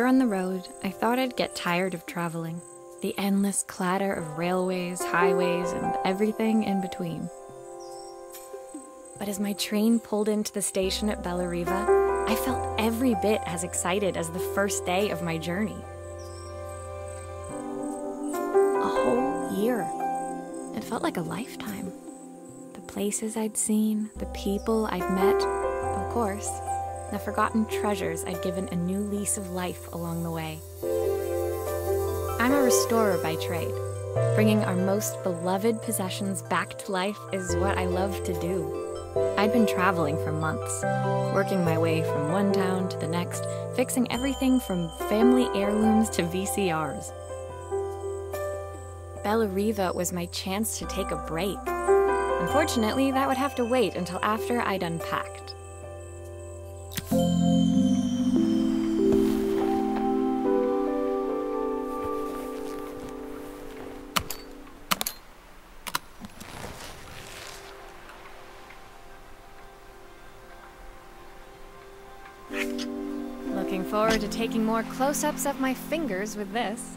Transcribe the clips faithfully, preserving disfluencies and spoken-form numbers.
Here on the road, I thought I'd get tired of traveling. The endless clatter of railways, highways, and everything in between. But as my train pulled into the station at Bellariva, I felt every bit as excited as the first day of my journey. A whole year. It felt like a lifetime. The places I'd seen, the people I'd met, of course, the forgotten treasures I'd given a new lease of life along the way. I'm a restorer by trade. Bringing our most beloved possessions back to life is what I love to do. I'd been traveling for months, working my way from one town to the next, fixing everything from family heirlooms to V C Rs. Bellariva was my chance to take a break. Unfortunately, that would have to wait until after I'd unpacked. Looking forward to taking more close-ups of my fingers with this.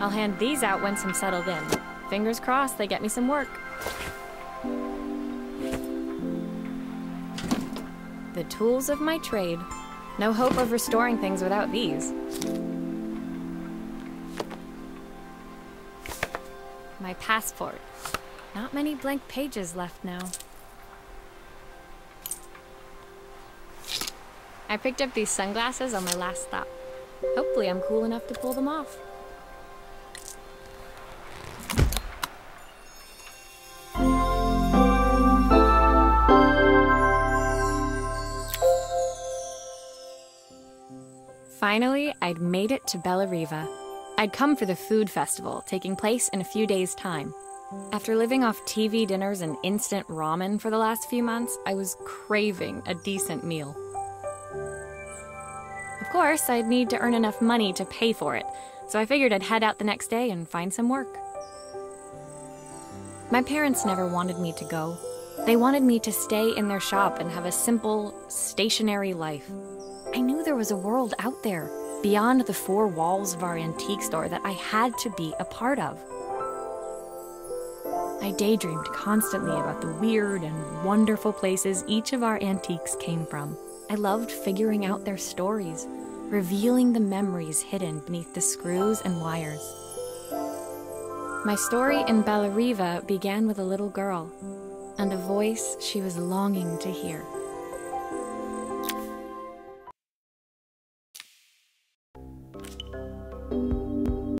I'll hand these out once I'm settled in. Fingers crossed they get me some work. The tools of my trade. No hope of restoring things without these. My passport. Not many blank pages left now. I picked up these sunglasses on my last stop. Hopefully I'm cool enough to pull them off. Finally, I'd made it to Bellariva. I'd come for the food festival, taking place in a few days' time. After living off T V dinners and instant ramen for the last few months, I was craving a decent meal. Of course, I'd need to earn enough money to pay for it, so I figured I'd head out the next day and find some work. My parents never wanted me to go. They wanted me to stay in their shop and have a simple, stationary life. I knew there was a world out there, beyond the four walls of our antique store that I had to be a part of. I daydreamed constantly about the weird and wonderful places each of our antiques came from. I loved figuring out their stories, revealing the memories hidden beneath the screws and wires. My story in Bellariva began with a little girl, and a voice she was longing to hear.